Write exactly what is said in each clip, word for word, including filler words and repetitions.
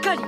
っかり。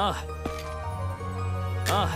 ああああ。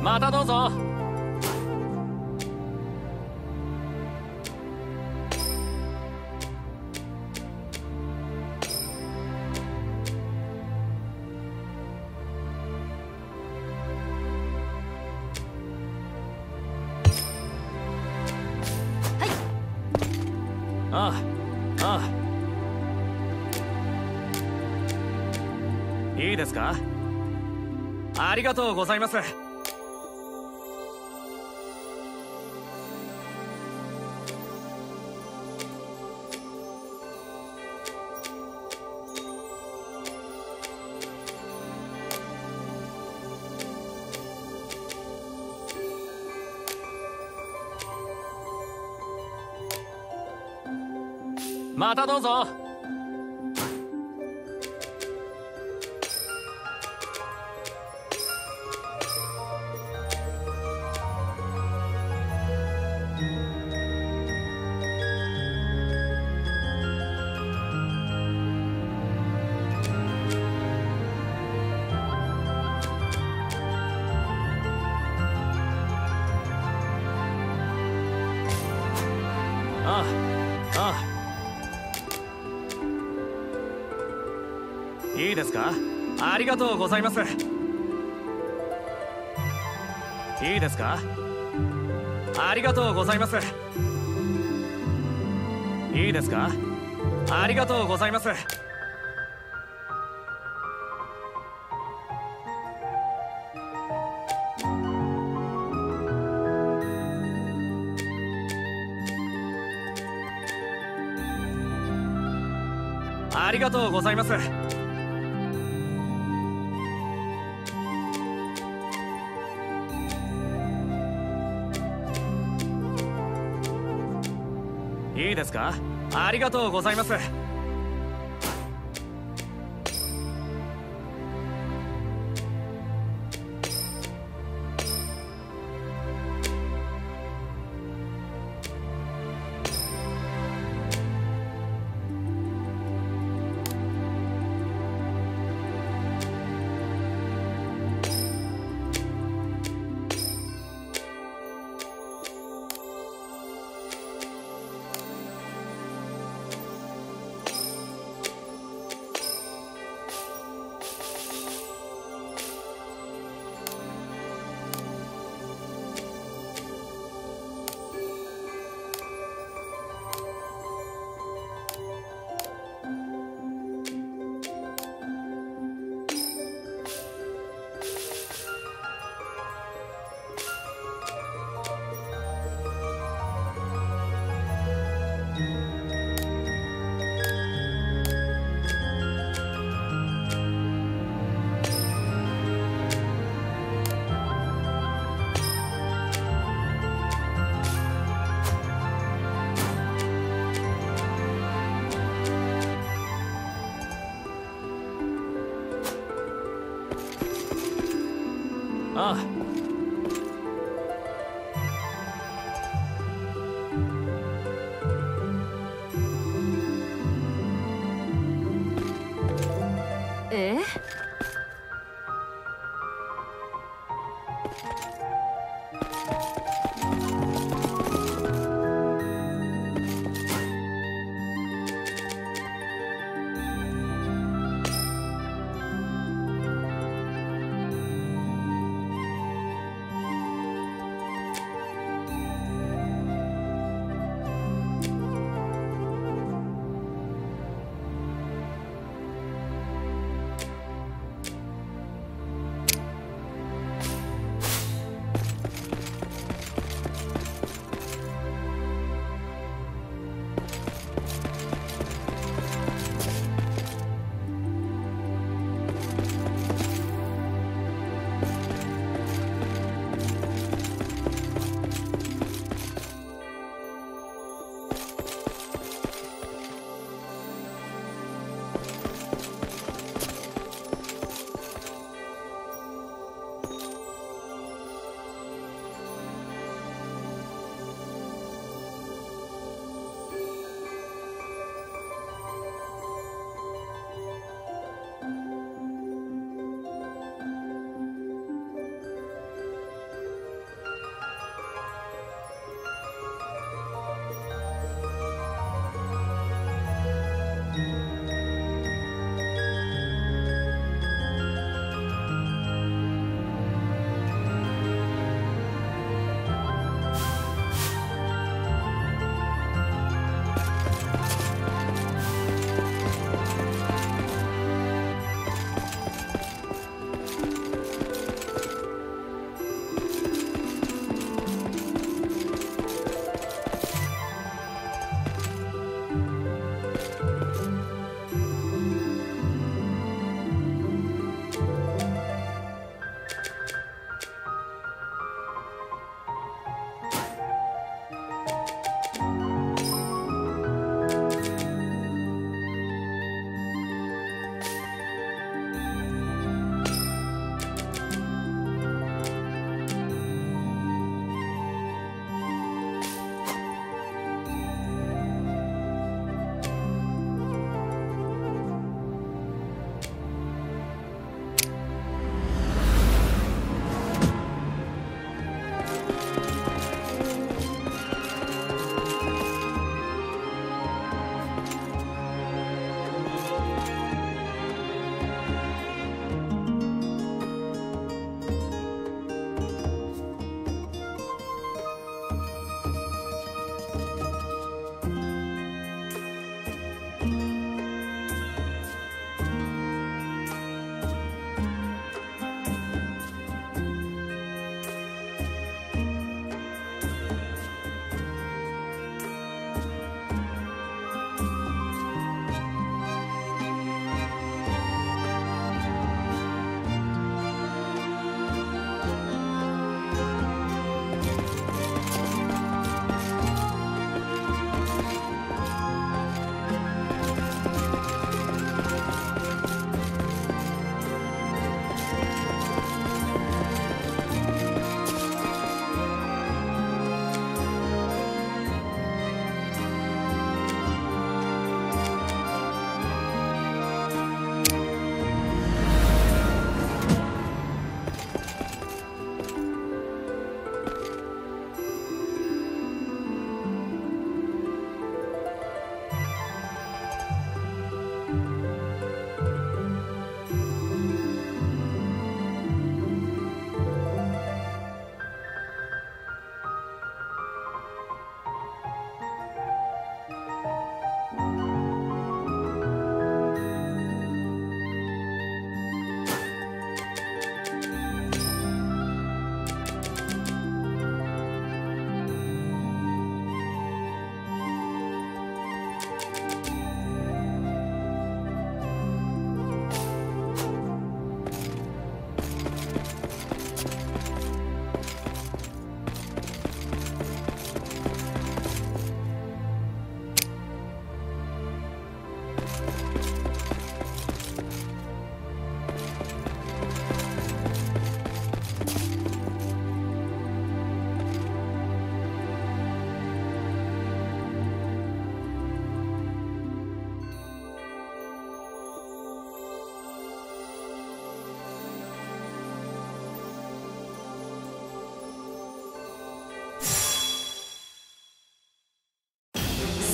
またどうぞ。はい。ああ、ああ。いいですか？ありがとうございます。またどうぞ。ああ、ああ。いいですか？ありがとうございます。いいですか？ありがとうございます。いいですか？ありがとうございます。ありがとうございます。いいですか？ありがとうございます。ああ。え？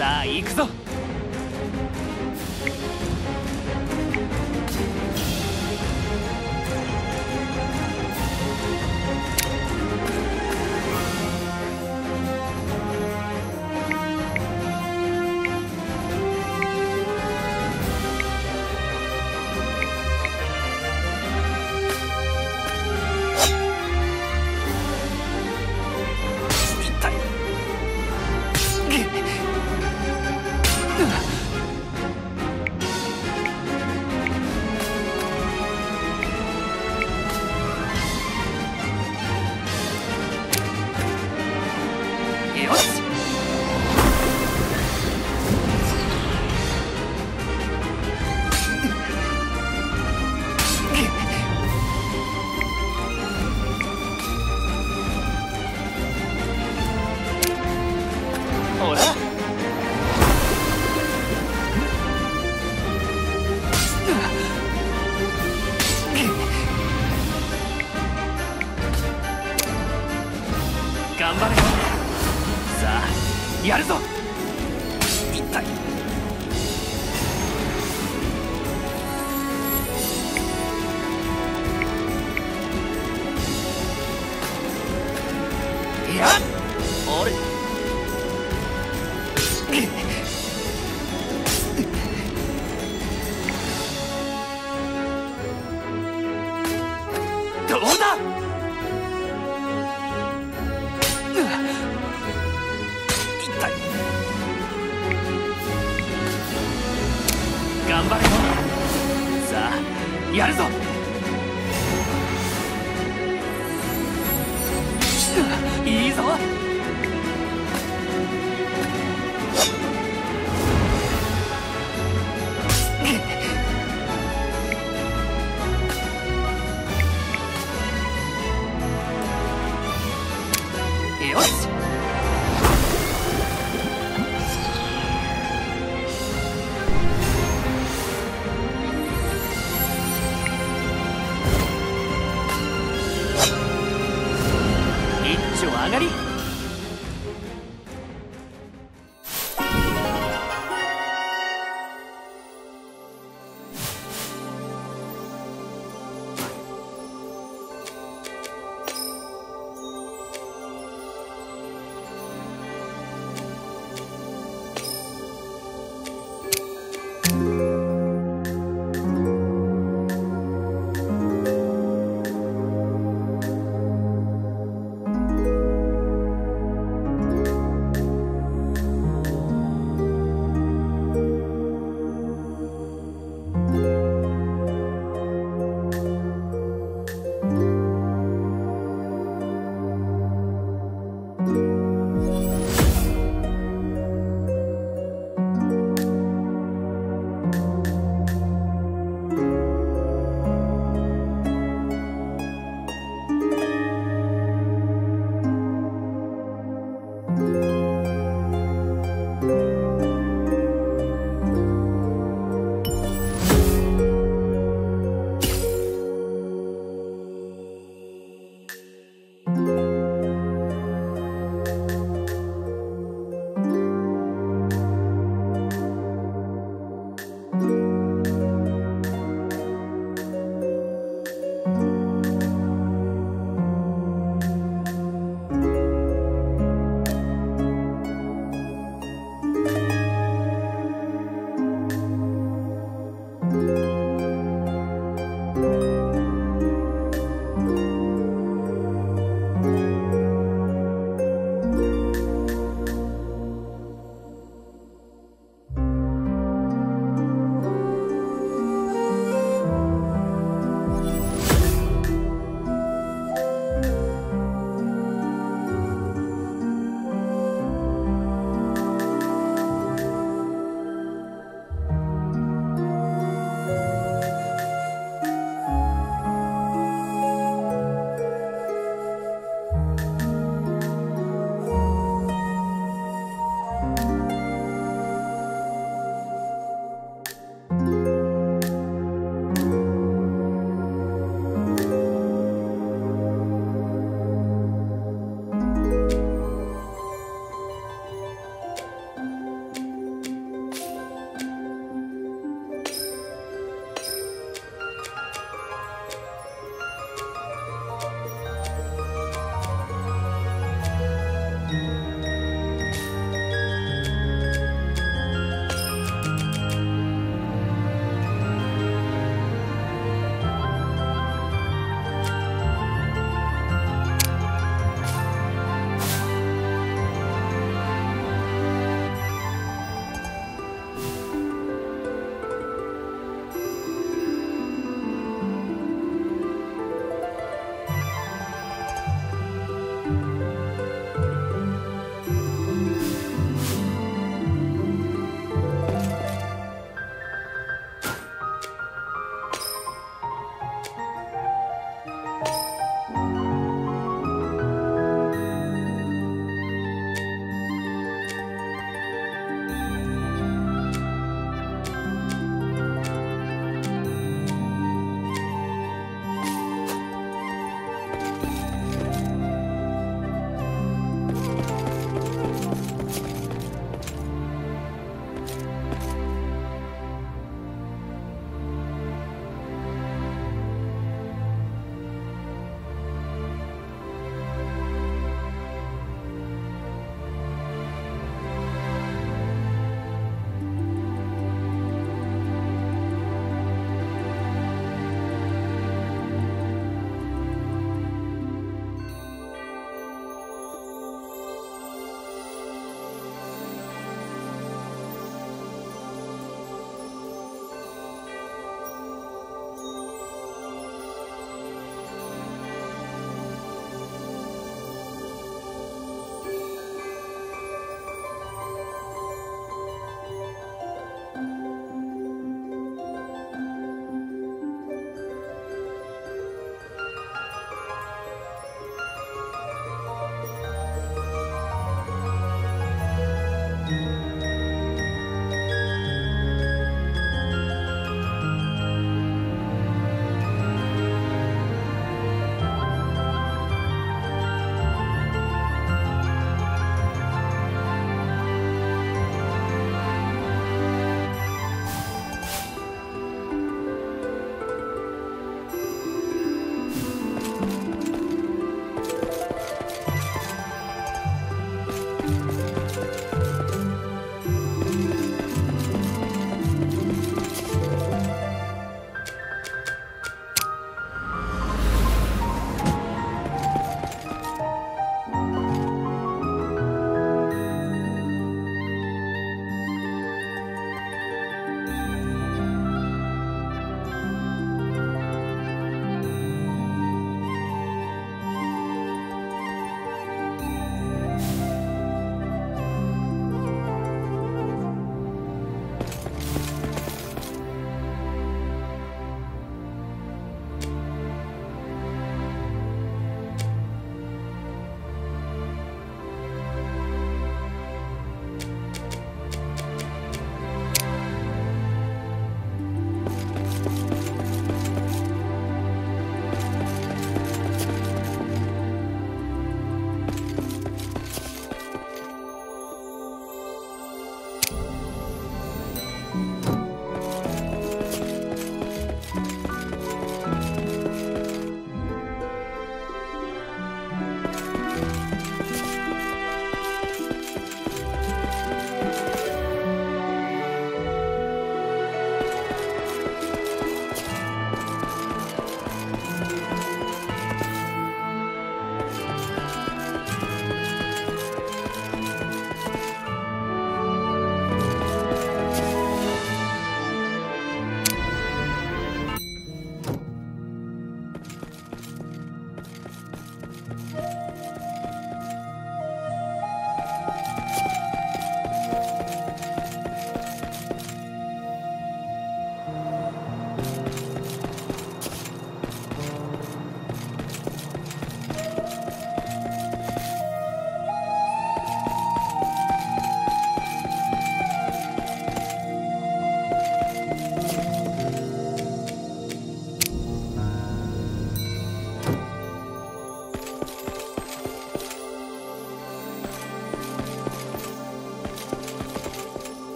さあ行くぞ。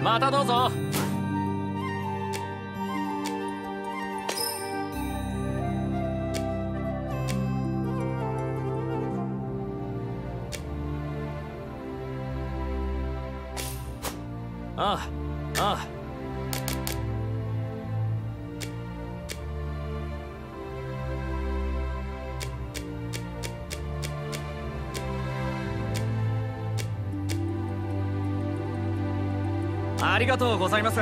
またどうぞ。ああ、ああ。ありがとうございます。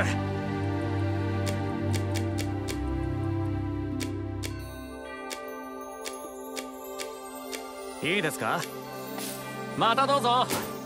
いいですか？またどうぞ。